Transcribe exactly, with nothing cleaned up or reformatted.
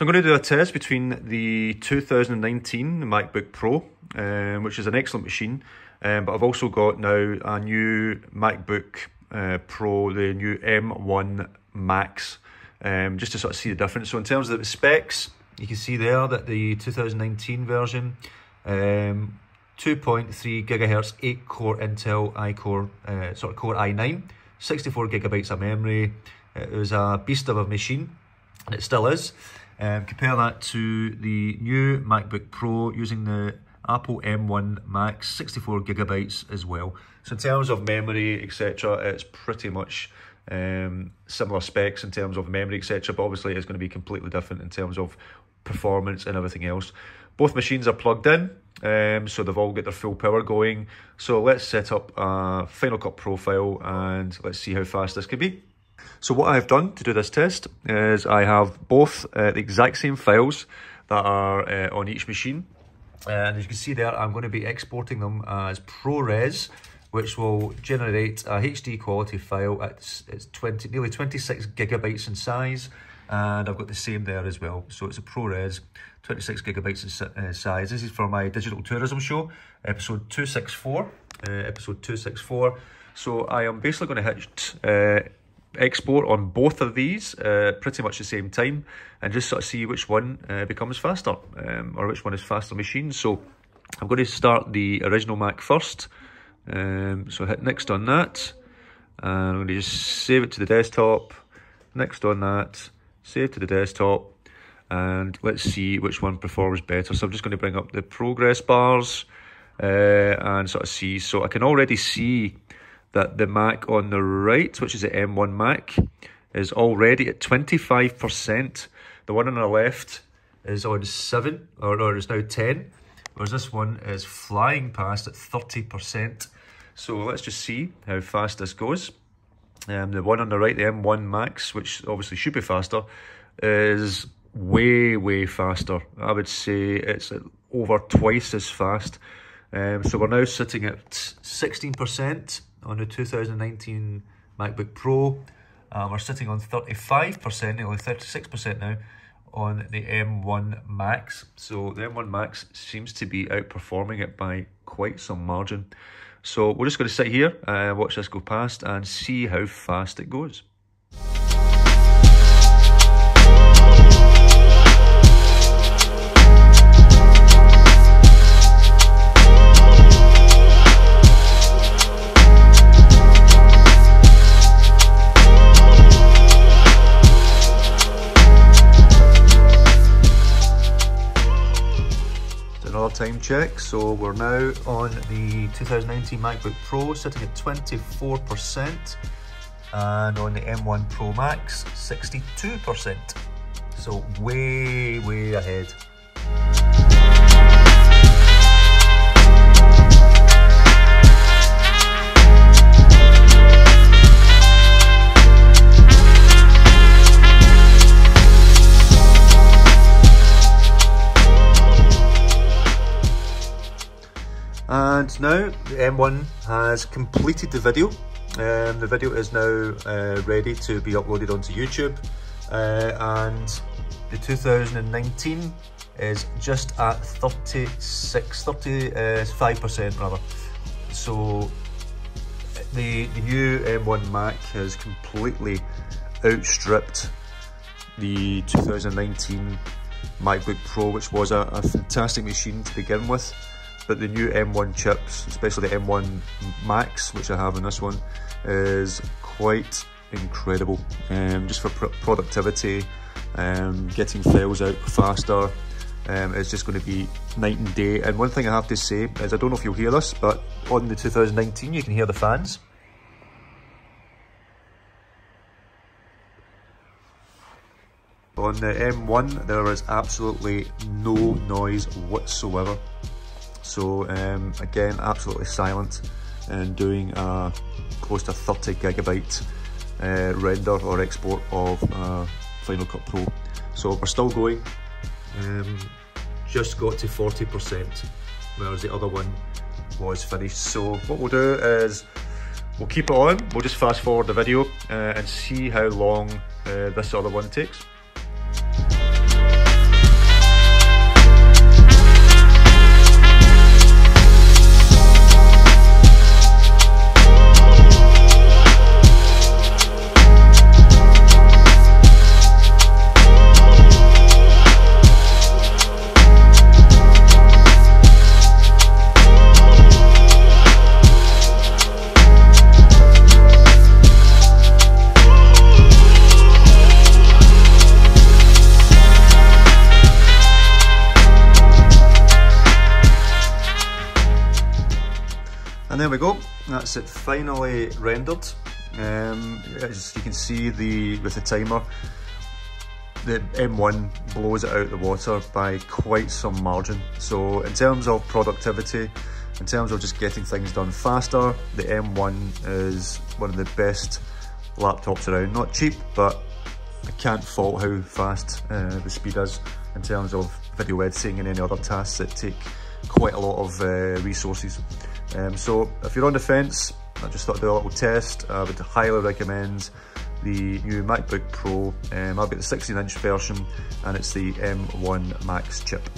So I'm going to do a test between the two thousand nineteen MacBook Pro, um, which is an excellent machine, um, but I've also got now a new MacBook uh, Pro, the new M one Max, um, just to sort of see the difference. So in terms of the specs, you can see there that the two thousand nineteen version, um, two point three gigahertz, eight core Intel iCore, uh, sort of Core i nine, sixty-four gigabytes of memory. It was a beast of a machine, and it still is. Um, compare that to the new MacBook Pro using the Apple M one Max, sixty-four gigabytes as well. So in terms of memory, et cetera, it's pretty much um, similar specs in terms of memory, et cetera, but obviously it's going to be completely different in terms of performance and everything else. Both machines are plugged in, um, so they've all got their full power going. So let's set up a Final Cut profile and let's see how fast this can be. So what I've done to do this test is I have both uh, the exact same files that are uh, on each machine. And as you can see there, I'm going to be exporting them as ProRes, which will generate a H D quality file. At, it's twenty, nearly twenty-six gigabytes in size. And I've got the same there as well. So it's a ProRes, twenty-six gigabytes in uh, size. This is for my digital tourism show, episode two sixty-four. Uh, episode two sixty-four. So I am basically going to hit uh, export on both of these uh, pretty much the same time and just sort of see which one uh, becomes faster, um, or which one is faster machine. So I'm going to start the original Mac first, um, so hit next on that, and I'm going to just save it to the desktop, next on that, save to the desktop, and let's see which one performs better. So I'm just going to bring up the progress bars uh, and sort of see. So I can already see that the Mac on the right, which is the M one Mac, is already at twenty-five percent. The one on the left is on seven, or, or is now ten, whereas this one is flying past at thirty percent. So let's just see how fast this goes. Um, the one on the right, the M one Max, which obviously should be faster, is way, way faster. I would say it's over twice as fast. Um, so we're now sitting at sixteen percent. On the two thousand nineteen MacBook Pro, uh, we're sitting on thirty-five percent, nearly thirty-six percent now, on the M one Max. So the M one Max seems to be outperforming it by quite some margin. So we're just going to sit here and uh, watch this go past and see how fast it goes. Time check. So we're now on the two thousand nineteen MacBook Pro sitting at twenty-four percent, and on the M one Pro Max sixty-two percent. So way, way ahead. And now the M one has completed the video. Um, the video is now uh, ready to be uploaded onto YouTube, uh, and the two thousand nineteen is just at thirty-six, thirty-five percent rather. So the, the new M one Mac has completely outstripped the two thousand nineteen MacBook Pro, which was a, a fantastic machine to begin with. But the new M one chips, especially the M one Max, which I have in this one, is quite incredible. Um, just for pr productivity, um, getting files out faster, um, it's just going to be night and day. And one thing I have to say is, I don't know if you'll hear this, but on the two thousand nineteen you can hear the fans. On the M one there is absolutely no noise whatsoever. So um, again, absolutely silent, and doing a close to thirty gigabyte uh, render or export of uh, Final Cut Pro. So we're still going, um, just got to forty percent, whereas the other one was finished. So what we'll do is we'll keep it on, we'll just fast forward the video uh, and see how long uh, this other one takes. And there we go, that's it finally rendered. Um, as you can see, the with the timer, the M one blows it out of the water by quite some margin. So in terms of productivity, in terms of just getting things done faster, the M one is one of the best laptops around. Not cheap, but I can't fault how fast uh, the speed is in terms of video editing and any other tasks that take quite a lot of uh, resources. Um, so if you're on the fence, I just thought I'd do a little test. I would highly recommend the new MacBook Pro. um, I've got the sixteen inch version and it's the M one Max chip.